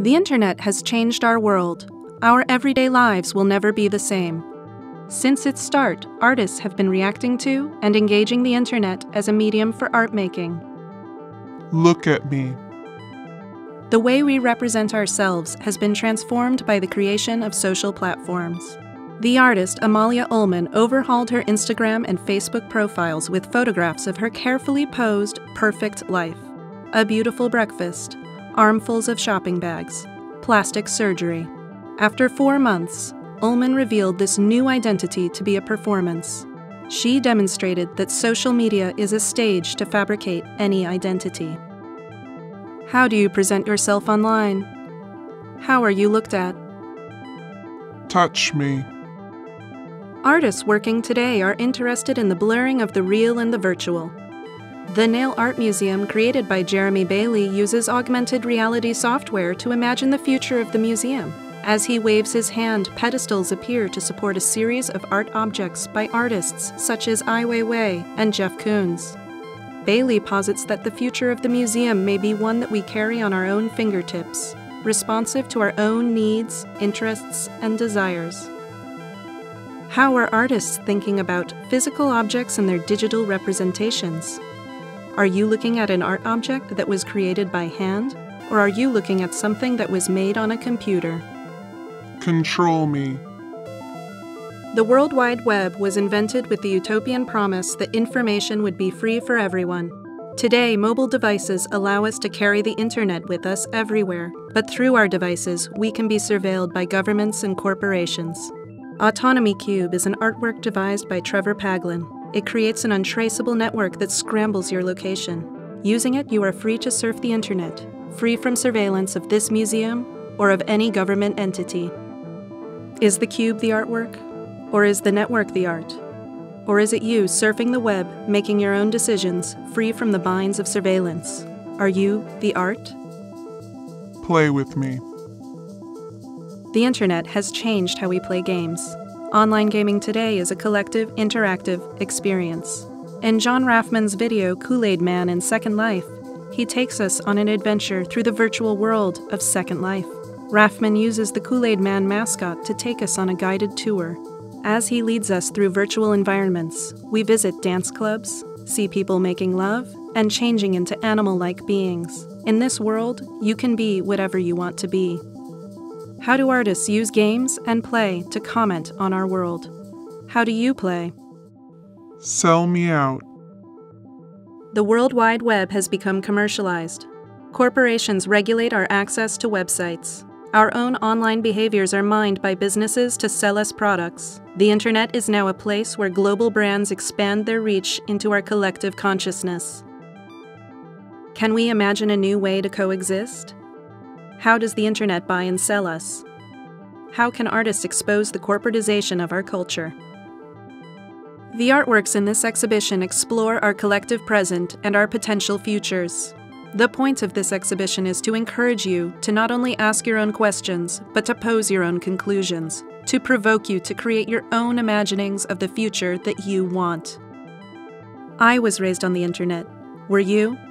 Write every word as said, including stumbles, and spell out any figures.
The internet has changed our world. Our everyday lives will never be the same. Since its start, artists have been reacting to and engaging the internet as a medium for art making. Look at me. The way we represent ourselves has been transformed by the creation of social platforms. The artist Amalia Ulman overhauled her Instagram and Facebook profiles with photographs of her carefully posed, perfect life. A beautiful breakfast, armfuls of shopping bags, plastic surgery. After four months, Ulman revealed this new identity to be a performance. She demonstrated that social media is a stage to fabricate any identity. How do you present yourself online? How are you looked at? Touch me. Artists working today are interested in the blurring of the real and the virtual. The Nail Art Museum, created by Jeremy Bailey, uses augmented reality software to imagine the future of the museum. As he waves his hand, pedestals appear to support a series of art objects by artists such as Ai Weiwei and Jeff Koons. Bailey posits that the future of the museum may be one that we carry on our own fingertips, responsive to our own needs, interests, and desires. How are artists thinking about physical objects and their digital representations? Are you looking at an art object that was created by hand, or are you looking at something that was made on a computer? Control me. The World Wide Web was invented with the utopian promise that information would be free for everyone. Today, mobile devices allow us to carry the internet with us everywhere, but through our devices, we can be surveilled by governments and corporations. Autonomy Cube is an artwork devised by Trevor Paglen. It creates an untraceable network that scrambles your location. Using it, you are free to surf the internet, free from surveillance of this museum or of any government entity. Is the cube the artwork? Or is the network the art? Or is it you surfing the web, making your own decisions, free from the binds of surveillance? Are you the art? Play with me. The internet has changed how we play games. Online gaming today is a collective, interactive experience. In John Raffman's video Kool-Aid Man in Second Life, he takes us on an adventure through the virtual world of Second Life. Raffman uses the Kool-Aid Man mascot to take us on a guided tour. As he leads us through virtual environments, we visit dance clubs, see people making love, and changing into animal-like beings. In this world, you can be whatever you want to be. How do artists use games and play to comment on our world? How do you play? Sell me out. The World Wide Web has become commercialized. Corporations regulate our access to websites. Our own online behaviors are mined by businesses to sell us products. The internet is now a place where global brands expand their reach into our collective consciousness. Can we imagine a new way to coexist? How does the internet buy and sell us? How can artists expose the corporatization of our culture? The artworks in this exhibition explore our collective present and our potential futures. The point of this exhibition is to encourage you to not only ask your own questions, but to pose your own conclusions, to provoke you to create your own imaginings of the future that you want. I was raised on the internet. Were you?